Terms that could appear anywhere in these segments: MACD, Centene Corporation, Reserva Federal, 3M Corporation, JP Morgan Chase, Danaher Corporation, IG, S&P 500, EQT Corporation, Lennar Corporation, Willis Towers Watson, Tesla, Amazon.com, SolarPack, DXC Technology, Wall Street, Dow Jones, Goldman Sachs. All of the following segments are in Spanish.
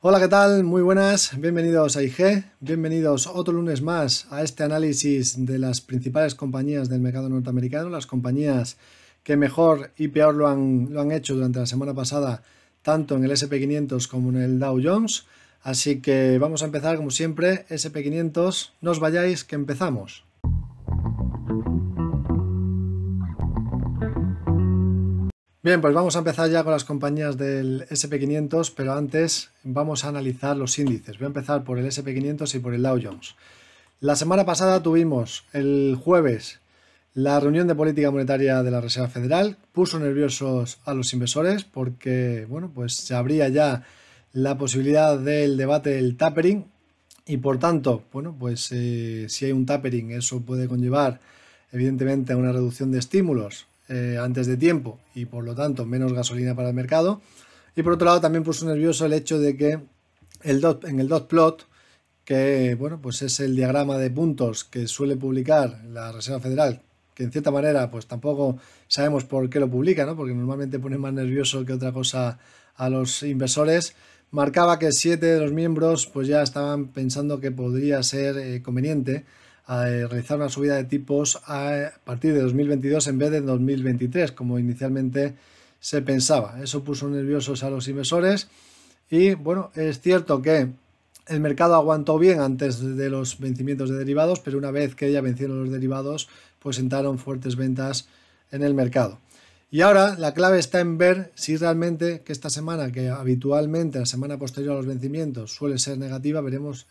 Hola, ¿qué tal? Muy buenas, bienvenidos a IG, bienvenidos otro lunes más a este análisis de las principales compañías del mercado norteamericano, las compañías que mejor y peor lo han hecho durante la semana pasada, tanto en el S&P 500 como en el Dow Jones. Así que vamos a empezar como siempre, S&P 500, no os vayáis que empezamos. Bien, pues vamos a empezar ya con las compañías del S&P 500, pero antes vamos a analizar los índices. Voy a empezar por el S&P 500 y por el Dow Jones. La semana pasada tuvimos el jueves la reunión de política monetaria de la Reserva Federal. Puso nerviosos a los inversores porque, bueno, pues se abría ya la posibilidad del debate del tapering y, por tanto, bueno, pues si hay un tapering, eso puede conllevar evidentemente a una reducción de estímulos antes de tiempo y, por lo tanto, menos gasolina para el mercado. Y por otro lado también puso nervioso el hecho de que en el dot plot, que bueno, pues es el diagrama de puntos que suele publicar la Reserva Federal, que en cierta manera pues tampoco sabemos por qué lo publica, ¿no? Porque normalmente pone más nervioso que otra cosa a los inversores, marcaba que 7 de los miembros pues ya estaban pensando que podría ser conveniente realizar una subida de tipos a partir de 2022 en vez de 2023, como inicialmente se pensaba. Eso puso nerviosos a los inversores y, bueno, es cierto que el mercado aguantó bien antes de los vencimientos de derivados, pero una vez que ya vencieron los derivados, pues entraron fuertes ventas en el mercado. Y ahora la clave está en ver si realmente, que esta semana, que habitualmente la semana posterior a los vencimientos suele ser negativa, veremos,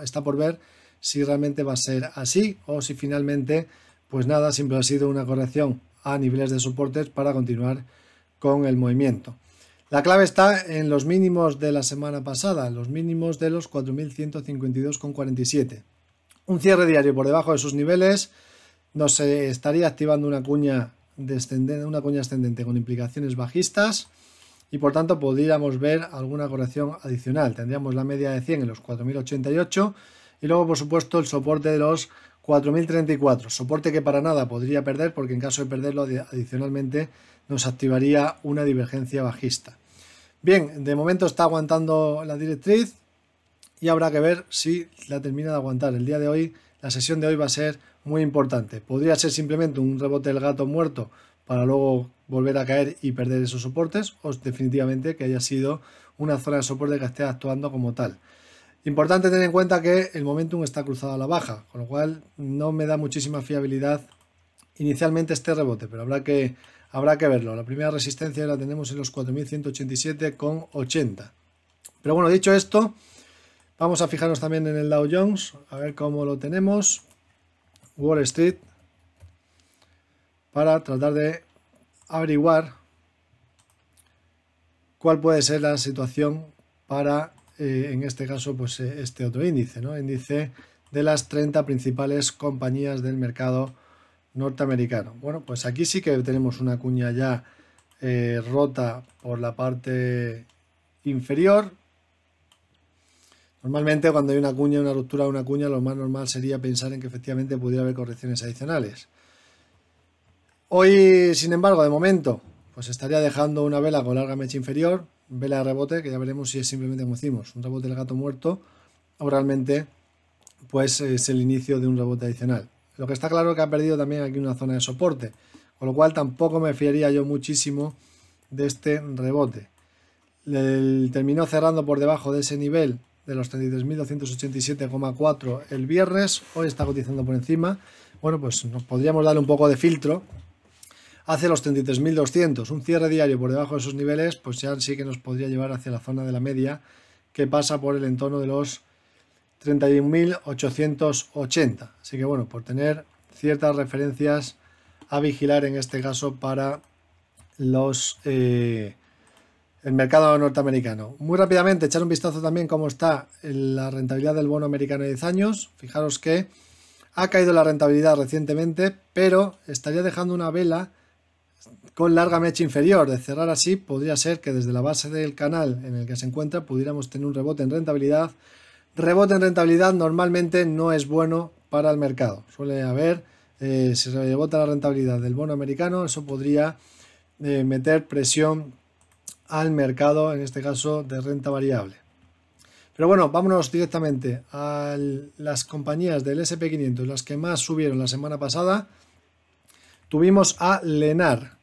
está por ver si realmente va a ser así o si finalmente, pues nada, siempre ha sido una corrección a niveles de soportes para continuar con el movimiento. La clave está en los mínimos de la semana pasada, los mínimos de los 4.152,47. Un cierre diario por debajo de sus niveles, nos estaría activando una cuña ascendente con implicaciones bajistas y, por tanto, podríamos ver alguna corrección adicional. Tendríamos la media de 100 en los 4.088. Y luego, por supuesto, el soporte de los 4.034, soporte que para nada podría perder porque en caso de perderlo adicionalmente nos activaría una divergencia bajista. Bien, de momento está aguantando la directriz y habrá que ver si la termina de aguantar. El día de hoy, la sesión de hoy va a ser muy importante. Podría ser simplemente un rebote del gato muerto para luego volver a caer y perder esos soportes o definitivamente que haya sido una zona de soporte que esté actuando como tal. Importante tener en cuenta que el momentum está cruzado a la baja, con lo cual no me da muchísima fiabilidad inicialmente este rebote, pero habrá que verlo. La primera resistencia la tenemos en los 4.187,80. Pero bueno, dicho esto, vamos a fijarnos también en el Dow Jones, a ver cómo lo tenemos, Wall Street, para tratar de averiguar cuál puede ser la situación para en este caso, pues este otro índice, ¿no? Índice de las 30 principales compañías del mercado norteamericano. Bueno, pues aquí sí que tenemos una cuña ya rota por la parte inferior. Normalmente cuando hay una cuña, una ruptura de una cuña, lo más normal sería pensar en que efectivamente pudiera haber correcciones adicionales. Hoy, sin embargo, de momento, pues estaría dejando una vela con larga mecha inferior, vela de rebote, que ya veremos si es simplemente, como decimos, un rebote del gato muerto o realmente pues es el inicio de un rebote adicional. Lo que está claro es que ha perdido también aquí una zona de soporte, con lo cual tampoco me fiaría yo muchísimo de este rebote. Terminó cerrando por debajo de ese nivel de los 33.287,4 el viernes, hoy está cotizando por encima. Bueno, pues nos podríamos darle un poco de filtro hacia los 33.200, un cierre diario por debajo de esos niveles, pues ya sí que nos podría llevar hacia la zona de la media que pasa por el entorno de los 31.880. Así que bueno, por tener ciertas referencias a vigilar en este caso para los el mercado norteamericano. Muy rápidamente echar un vistazo también cómo está la rentabilidad del bono americano de 10 años. Fijaros que ha caído la rentabilidad recientemente, pero estaría dejando una vela con larga mecha inferior. De cerrar así, podría ser que desde la base del canal en el que se encuentra pudiéramos tener un rebote en rentabilidad. Rebote en rentabilidad normalmente no es bueno para el mercado. Suele haber, si se rebota la rentabilidad del bono americano, eso podría meter presión al mercado, en este caso de renta variable. Pero bueno, vámonos directamente a las compañías del S&P 500, las que más subieron la semana pasada. Tuvimos a Lennar,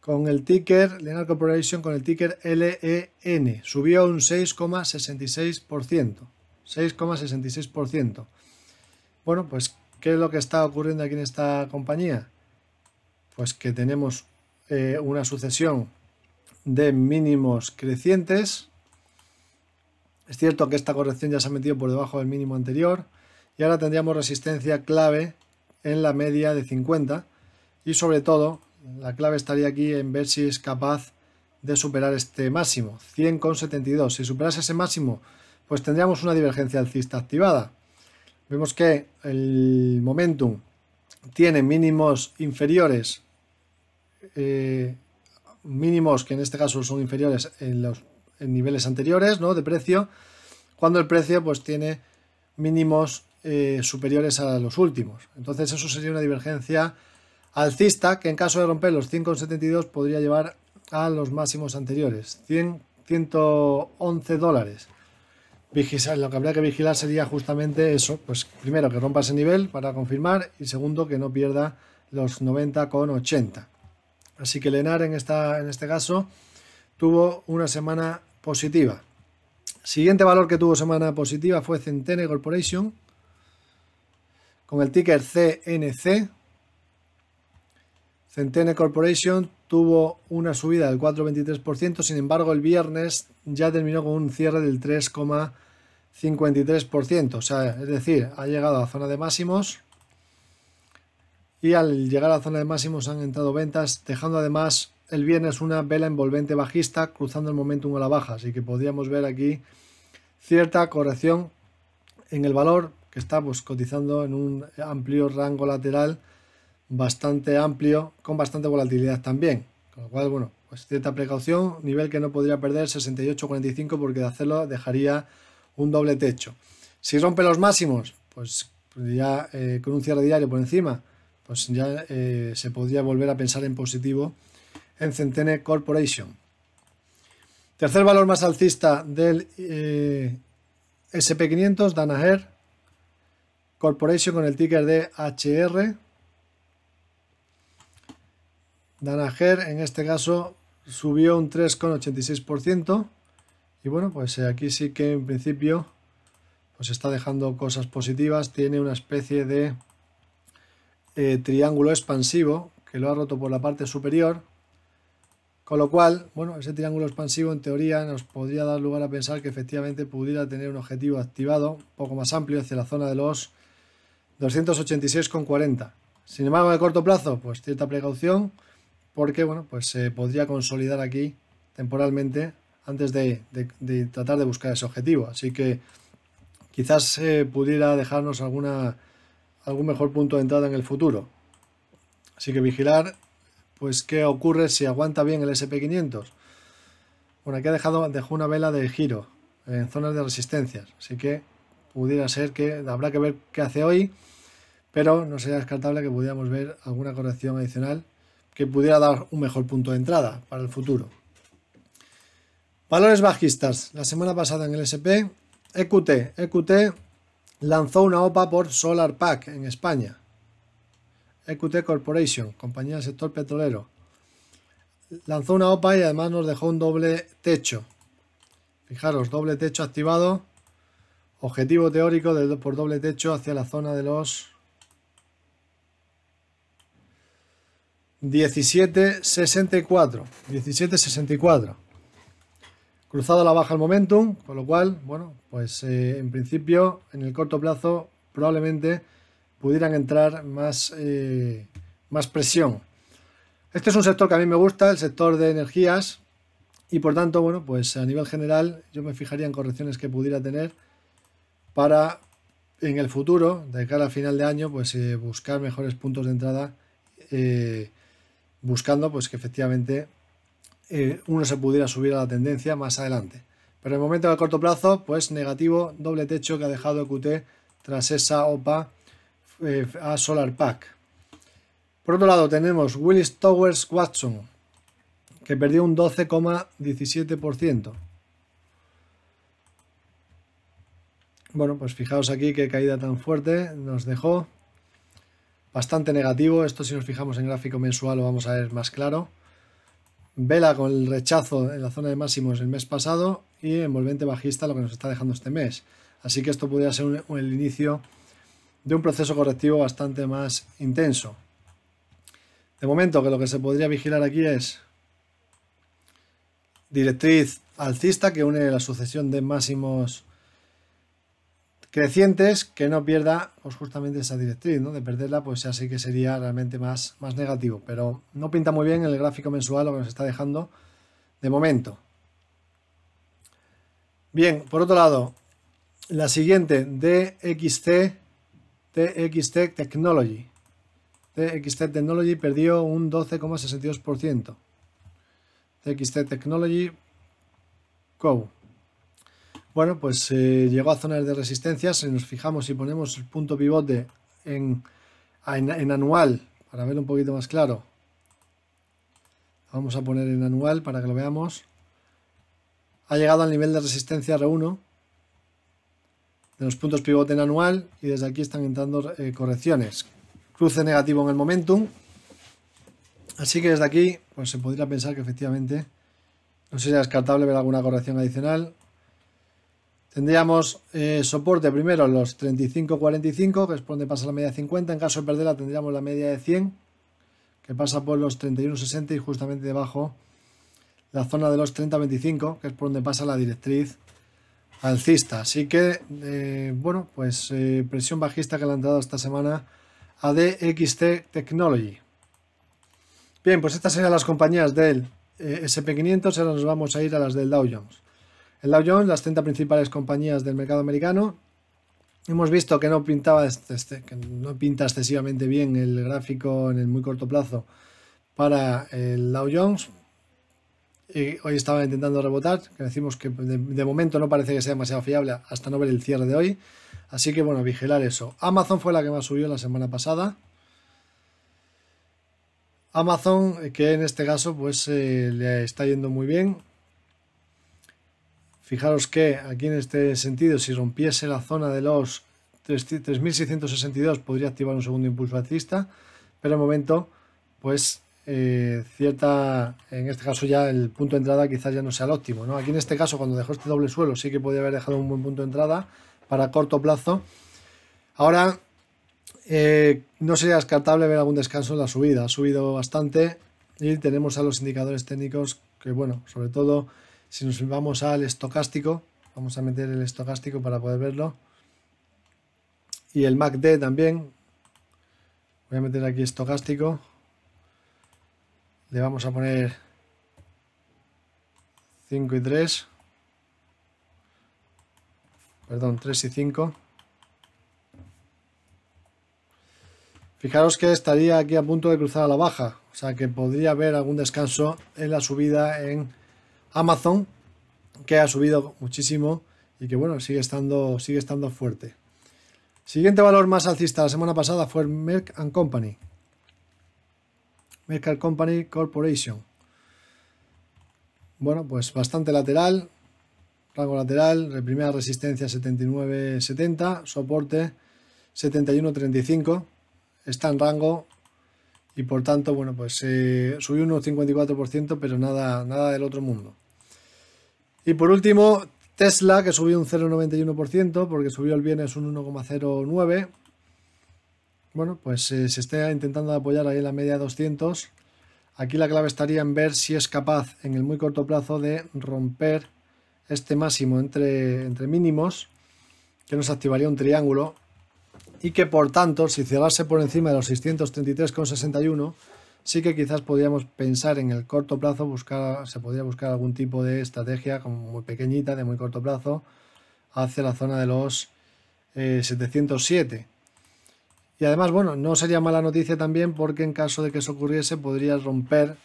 con el ticker, Lennar Corporation, con el ticker LEN. Subió un 6,66%. 6,66%. Bueno, pues, ¿qué es lo que está ocurriendo aquí en esta compañía? Pues que tenemos una sucesión de mínimos crecientes. Es cierto que esta corrección ya se ha metido por debajo del mínimo anterior y ahora tendríamos resistencia clave en la media de 50 y sobre todo la clave estaría aquí en ver si es capaz de superar este máximo, 100,72. Si superase ese máximo, pues tendríamos una divergencia alcista activada. Vemos que el momentum tiene mínimos inferiores, mínimos que en este caso son inferiores en niveles anteriores, ¿no?, de precio, cuando el precio pues tiene mínimos superiores a los últimos. Entonces eso sería una divergencia alcista que en caso de romper los 100,72 podría llevar a los máximos anteriores, 111 dólares. Lo que habría que vigilar sería justamente eso, pues primero que rompa ese nivel para confirmar y segundo que no pierda los 90,80. Así que Lennar en este caso tuvo una semana positiva. Siguiente valor que tuvo semana positiva fue Centene Corporation con el ticker CNC. Centene Corporation tuvo una subida del 4,23%, sin embargo el viernes ya terminó con un cierre del 3,53%, o sea, es decir, ha llegado a zona de máximos y al llegar a zona de máximos han entrado ventas, dejando además el viernes una vela envolvente bajista cruzando el momentum a la baja, así que podríamos ver aquí cierta corrección en el valor que está pues cotizando en un amplio rango lateral bastante amplio, con bastante volatilidad también, con lo cual, bueno, pues cierta precaución, nivel que no podría perder 68,45 porque de hacerlo dejaría un doble techo. Si rompe los máximos, pues ya con un cierre diario por encima, pues ya se podría volver a pensar en positivo en Centene Corporation. Tercer valor más alcista del S&P 500, Danaher Corporation con el ticker de HR. Danaher en este caso subió un 3,86% y bueno, pues aquí sí que en principio pues está dejando cosas positivas, tiene una especie de triángulo expansivo que lo ha roto por la parte superior, con lo cual, bueno, ese triángulo expansivo en teoría nos podría dar lugar a pensar que efectivamente pudiera tener un objetivo activado un poco más amplio hacia la zona de los 286,40. Sin embargo, en el corto plazo, pues cierta precaución, porque bueno, pues se podría consolidar aquí temporalmente antes de tratar de buscar ese objetivo. Así que quizás pudiera dejarnos algún mejor punto de entrada en el futuro. Así que vigilar pues qué ocurre si aguanta bien el S&P 500. Bueno, aquí dejó una vela de giro en zonas de resistencias. Así que pudiera ser que habrá que ver qué hace hoy, pero no sería descartable que pudiéramos ver alguna corrección adicional que pudiera dar un mejor punto de entrada para el futuro. Valores bajistas. La semana pasada en el S&P, EQT lanzó una OPA por SolarPack en España. EQT Corporation, compañía del sector petrolero. Lanzó una OPA y además nos dejó un doble techo. Fijaros, doble techo activado. Objetivo teórico por doble techo hacia la zona de los 17,64, cruzado a la baja el momentum, con lo cual, bueno, pues en principio en el corto plazo probablemente pudieran entrar más presión. Este es un sector que a mí me gusta, el sector de energías, y por tanto, bueno, pues a nivel general yo me fijaría en correcciones que pudiera tener para en el futuro, de cara a final de año, pues buscar mejores puntos de entrada, buscando pues que efectivamente uno se pudiera subir a la tendencia más adelante. Pero en el momento del corto plazo, pues negativo, doble techo que ha dejado EQT tras esa OPA a SolarPack. Por otro lado tenemos Willis Towers Watson, que perdió un 12,17%. Bueno, pues fijaos aquí qué caída tan fuerte nos dejó. Bastante negativo. Esto, si nos fijamos en gráfico mensual, lo vamos a ver más claro. Vela con el rechazo en la zona de máximos el mes pasado y envolvente bajista lo que nos está dejando este mes. Así que esto podría ser el inicio de un proceso correctivo bastante más intenso. De momento, que lo que se podría vigilar aquí es directriz alcista que une la sucesión de máximos crecientes, que no pierda pues justamente esa directriz, ¿no? De perderla, pues así que sería realmente más negativo, pero no pinta muy bien el gráfico mensual lo que nos está dejando de momento. Bien, por otro lado, la siguiente, DXC Technology. DXC Technology perdió un 12,62%. DXC Technology Co. Bueno, pues llegó a zonas de resistencia. Si nos fijamos y ponemos el punto pivote en anual, para verlo un poquito más claro. Vamos a poner en anual para que lo veamos. Ha llegado al nivel de resistencia R1 de los puntos pivote en anual y desde aquí están entrando correcciones. Cruce negativo en el momentum. Así que desde aquí pues se podría pensar que efectivamente no sería descartable ver alguna corrección adicional. Tendríamos soporte primero los 35,45, que es por donde pasa la media de 50. En caso de perderla tendríamos la media de 100, que pasa por los 31,60 y justamente debajo la zona de los 30,25, que es por donde pasa la directriz alcista. Así que, bueno, pues presión bajista que le han dado esta semana a DXT Technology. Bien, pues estas eran las compañías del S&P 500, ahora nos vamos a ir a las del Dow Jones. El Dow Jones, las 30 principales compañías del mercado americano. Hemos visto que no pinta excesivamente bien el gráfico en el muy corto plazo para el Dow Jones. Y hoy estaba intentando rebotar, que decimos que de momento no parece que sea demasiado fiable hasta no ver el cierre de hoy. Así que bueno, vigilar eso. Amazon fue la que más subió la semana pasada. Amazon, que en este caso pues le está yendo muy bien. Fijaros que aquí en este sentido, si rompiese la zona de los 3.662 podría activar un segundo impulso alcista, pero de momento, pues en este caso ya el punto de entrada quizás ya no sea el óptimo, ¿no? Aquí en este caso cuando dejó este doble suelo sí que podía haber dejado un buen punto de entrada para corto plazo. Ahora no sería descartable ver algún descanso en la subida, ha subido bastante y tenemos a los indicadores técnicos que bueno, sobre todo... Si nos vamos al estocástico, vamos a meter el estocástico para poder verlo. Y el MACD también. Voy a meter aquí estocástico. Le vamos a poner 5 y 3. Perdón, 3 y 5. Fijaros que estaría aquí a punto de cruzar a la baja. O sea que podría haber algún descanso en la subida en Amazon, que ha subido muchísimo y que bueno, sigue estando fuerte. Siguiente valor más alcista la semana pasada fue Merck & Company. Merck & Company Corporation. Bueno, pues bastante lateral, rango lateral, la primera resistencia 79,70, soporte 71,35, está en rango. Y por tanto, bueno, pues subió un 54%, pero nada del otro mundo. Y por último, Tesla, que subió un 0,91%, porque subió el viernes un 1,09%. Bueno, pues se está intentando apoyar ahí en la media de 200. Aquí la clave estaría en ver si es capaz, en el muy corto plazo, de romper este máximo entre mínimos, que nos activaría un triángulo. Y que por tanto, si cerrase por encima de los 633,61, sí que quizás podríamos pensar en el corto plazo, se podría buscar algún tipo de estrategia como muy pequeñita, de muy corto plazo, hacia la zona de los 707. Y además, bueno, no sería mala noticia también porque en caso de que eso ocurriese podría romper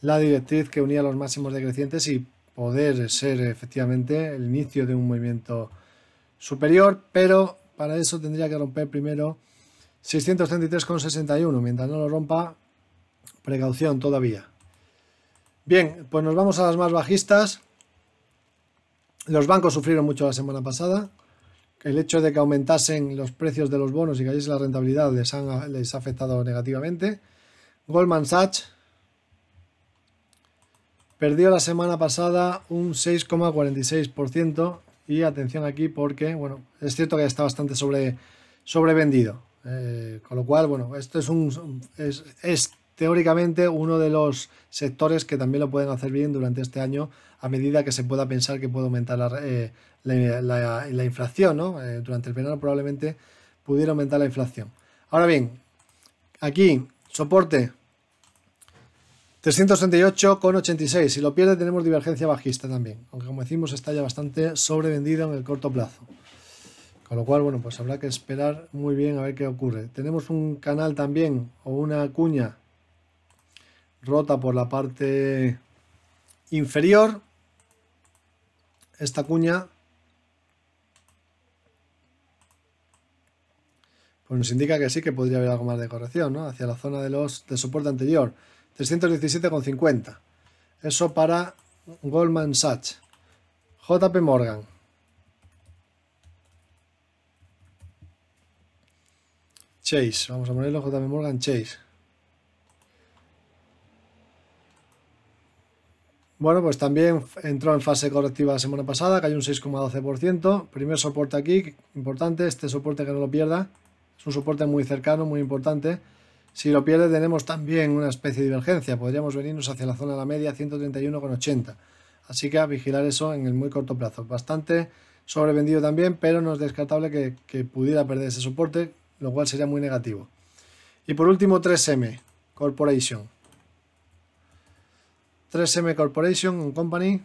la directriz que unía los máximos decrecientes y poder ser efectivamente el inicio de un movimiento superior, pero... Para eso tendría que romper primero 633,61. Mientras no lo rompa, precaución todavía. Bien, pues nos vamos a las más bajistas. Los bancos sufrieron mucho la semana pasada. el hecho de que aumentasen los precios de los bonos y cayese la rentabilidad les ha afectado negativamente. Goldman Sachs perdió la semana pasada un 6,46% y atención aquí porque, bueno, es cierto que está bastante sobrevendido. Con lo cual, bueno, esto es teóricamente uno de los sectores que también lo pueden hacer bien durante este año a medida que se pueda pensar que puede aumentar la inflación, ¿no? Durante el verano probablemente pudiera aumentar la inflación. Ahora bien, aquí soporte 338,86. Si lo pierde tenemos divergencia bajista también, aunque como decimos está ya bastante sobrevendido en el corto plazo. Con lo cual, bueno, pues habrá que esperar muy bien a ver qué ocurre. Tenemos un canal también o una cuña rota por la parte inferior. Esta cuña pues nos indica que sí que podría haber algo más de corrección, ¿no? Hacia la zona de soporte anterior. 317,50. Eso para Goldman Sachs. JP Morgan. Chase. Vamos a ponerlo JP Morgan Chase. Bueno, pues también entró en fase correctiva la semana pasada, cayó un 6,12%. Primer soporte aquí, importante, este soporte que no lo pierda. Es un soporte muy cercano, muy importante. Si lo pierde tenemos también una especie de divergencia. Podríamos venirnos hacia la zona de la media, 131,80. Así que a vigilar eso en el muy corto plazo. Bastante sobrevendido también, pero no es descartable que pudiera perder ese soporte, lo cual sería muy negativo. Y por último, 3M Corporation. 3M Corporation Company,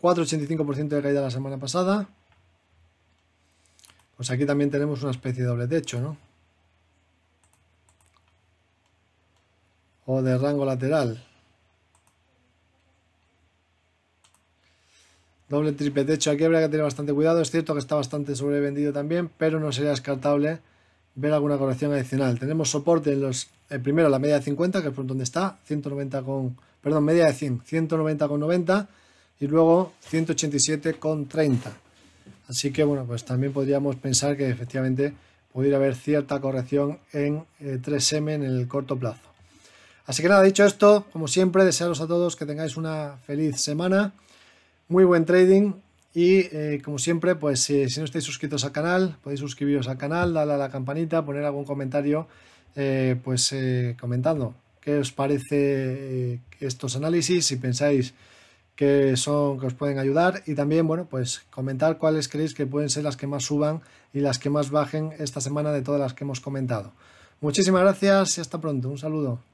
4,85% de caída la semana pasada. Pues aquí también tenemos una especie de doble techo, ¿no? O de rango lateral. Doble triple techo. Aquí habría que tener bastante cuidado. Es cierto que está bastante sobrevendido también, pero no sería descartable ver alguna corrección adicional. Tenemos soporte en los primero la media de 50, que es por donde está, media de 100, 190,90 y luego 187,30. Así que bueno, pues también podríamos pensar que efectivamente pudiera haber cierta corrección en 3M en el corto plazo. Así que nada, dicho esto, como siempre, desearos a todos que tengáis una feliz semana, muy buen trading. Y como siempre, pues si no estáis suscritos al canal, podéis suscribiros al canal, darle a la campanita, poner algún comentario comentando qué os parece estos análisis, si pensáis que os pueden ayudar, y también, bueno, pues comentar cuáles creéis que pueden ser las que más suban y las que más bajen esta semana de todas las que hemos comentado. Muchísimas gracias y hasta pronto. Un saludo.